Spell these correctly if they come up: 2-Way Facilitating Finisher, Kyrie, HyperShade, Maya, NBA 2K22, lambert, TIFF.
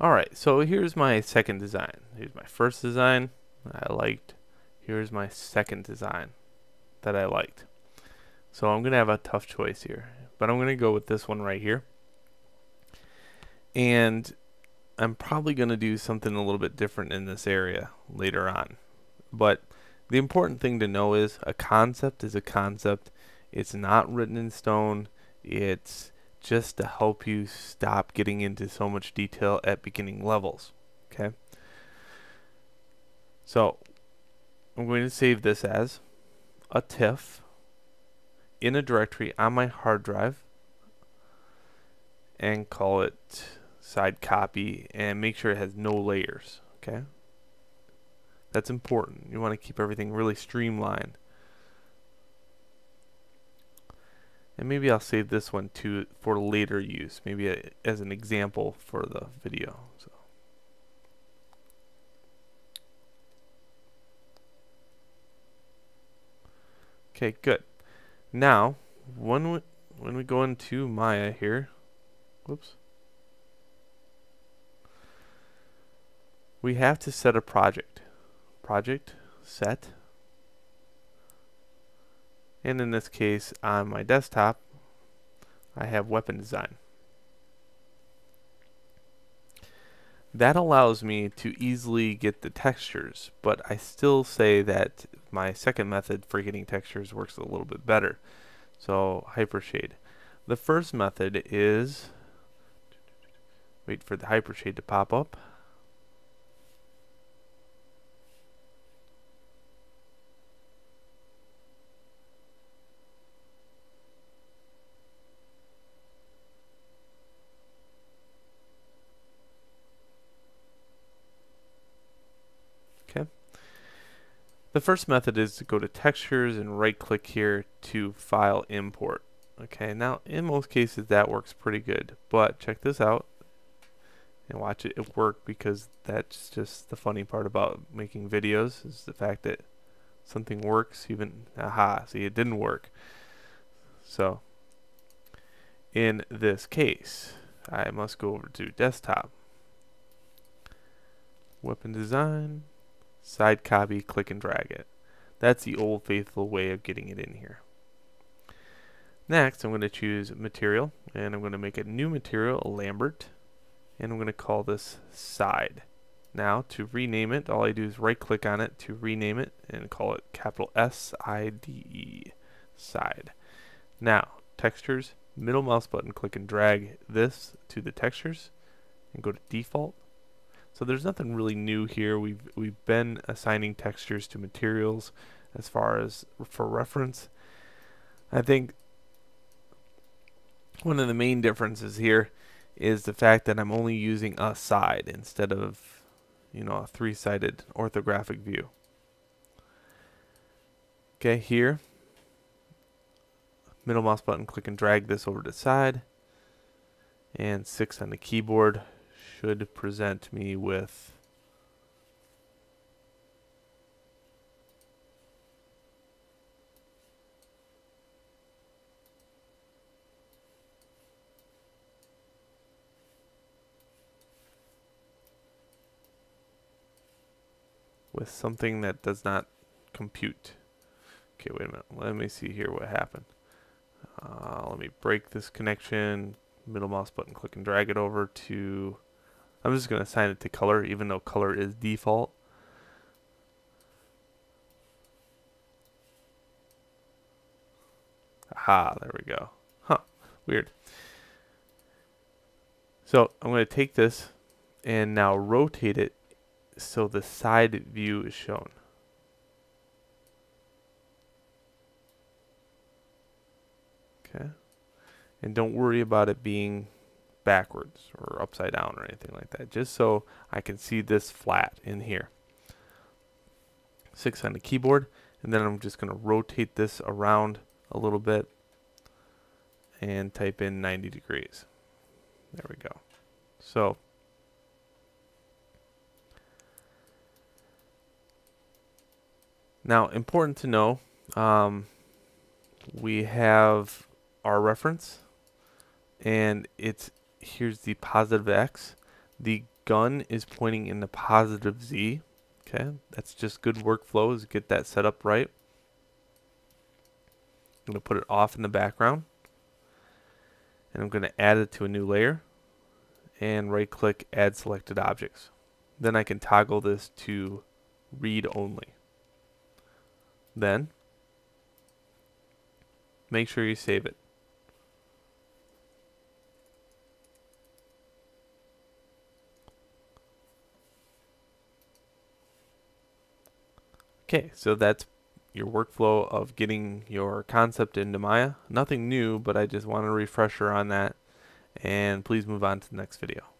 Alright, so here's my second design. Here's my first design I liked. Here's my second design that I liked. So I'm going to have a tough choice here, but I'm going to go with this one right here. And I'm probably going to do something a little bit different in this area later on. But the important thing to know is a concept is a concept. It's not written in stone. It's just to help you stop getting into so much detail at beginning levels. Okay. So I'm going to save this as a TIFF in a directory on my hard drive and call it side copy and make sure it has no layers. Okay. That's important. You want to keep everything really streamlined. And maybe I'll save this one too for later use, maybe as an example for the video. So okay, good. Now, when we go into Maya here, whoops, we have to set a project. Project, set. And in this case, on my desktop, I have weapon design. That allows me to easily get the textures, but I still say that my second method for getting textures works a little bit better. So HyperShade. The first method is, wait for the HyperShade to pop up. The first method is to go to textures and right click here to file import. Okay, now in most cases that works pretty good, but check this out and watch it work, because that's just the funny part about making videos is the fact that something works even, aha, see it didn't work. So in this case, I must go over to desktop, weapon design, side copy, click and drag it. That's the old faithful way of getting it in here. Next, I'm going to choose material, and I'm going to make a new material, a Lambert, and I'm going to call this side. Now, to rename it, all I do is right click on it to rename it and call it capital S-I-D-E, side. Now, textures, middle mouse button, click and drag this to the textures and go to default. So there's nothing really new here. We've been assigning textures to materials as far as for reference. I think one of the main differences here is the fact that I'm only using a side instead of, you know, a three-sided orthographic view. Okay, here, middle mouse button, click and drag this over to side, and 6 on the keyboard should present me with something that does not compute. Okay, wait a minute. Let me see here what happened. Let me break this connection. Middle mouse button, click and drag it over to, I'm just going to assign it to color, even though color is default. Aha, there we go. Huh, weird. So I'm going to take this and now rotate it so the side view is shown. Okay. And don't worry about it being backwards or upside down or anything like that, just so I can see this flat in here. 6 on the keyboard, and then I'm just going to rotate this around a little bit and type in 90 degrees. There we go. So now, important to know, we have our reference, and it's, here's the positive X. The gun is pointing in the positive Z. Okay, that's just good workflow, is get that set up right. I'm going to put it off in the background. And I'm going to add it to a new layer. And right click, add selected objects. Then I can toggle this to read only. Then make sure you save it. Okay, so that's your workflow of getting your concept into Maya. Nothing new, but I just want a refresher on that. And please move on to the next video.